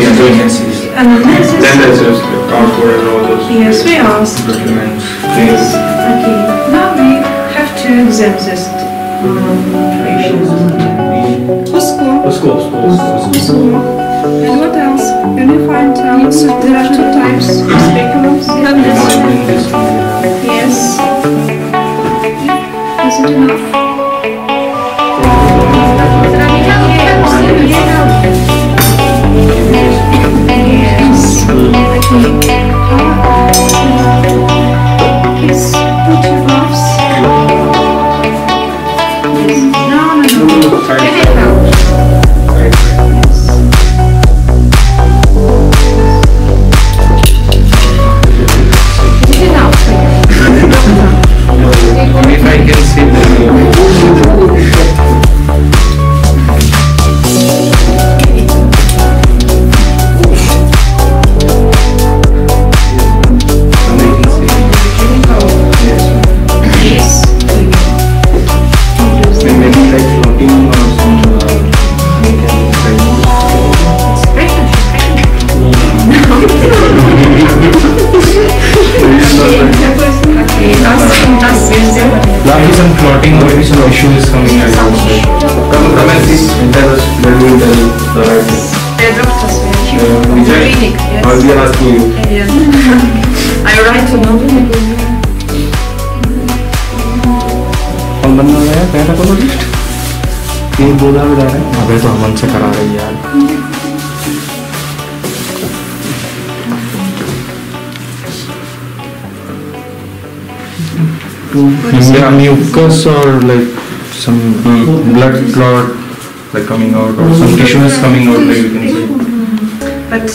yes, agencies. And the next is then there's the passport and all those. Yes, we asked. Documents. Yes. Okay. Now we have to examine this. School. And what else? Unified terms. There are two types of curriculums. Yes. Is it enough? Mucus or like some blood clot like coming out or some tissue is coming out, like you can say. But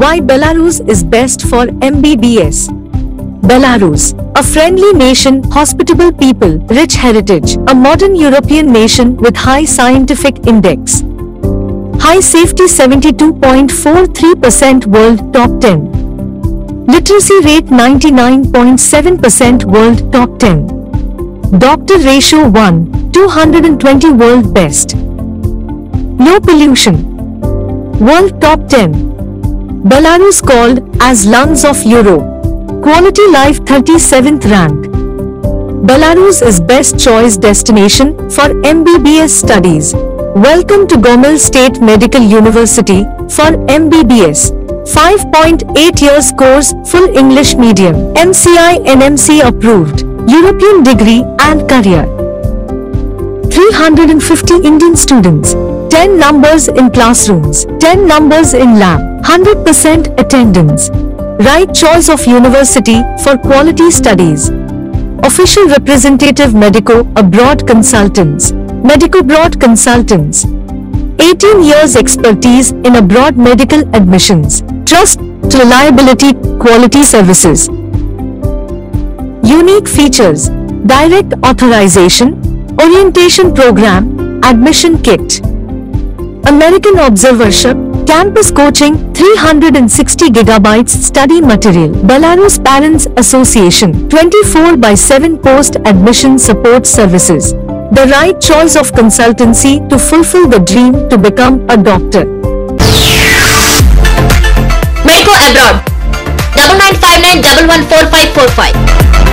why Belarus is best for MBBS. Belarus, a friendly nation, hospitable people, rich heritage, a modern European nation with high scientific index. High safety 72.43%, world top 10. Literacy rate 99.7%, world top 10. Doctor ratio 1:220, world best. No pollution, world top 10. Belarus called as lungs of Europe. Quality life 37th rank. Belarus is best choice destination for MBBS studies. Welcome to Gomel State Medical University for MBBS. 5.8 years course, full English medium, MCI NMC approved, European degree and career. 350 Indian students. 10 numbers in classrooms, 10 numbers in lab, 100% attendance. Right choice of university for quality studies. Official representative Medico Abroad Consultants. Medico Abroad Consultants. 18 years expertise in abroad medical admissions. Trust, reliability, quality services. Unique features. Direct authorization, orientation program, admission kit. American observership, Campus coaching, 360 gigabytes study material. Belarus Parents Association, 24/7 post-admission support services. The right choice of consultancy to fulfill the dream to become a doctor. Medico Abroad, 9959114545.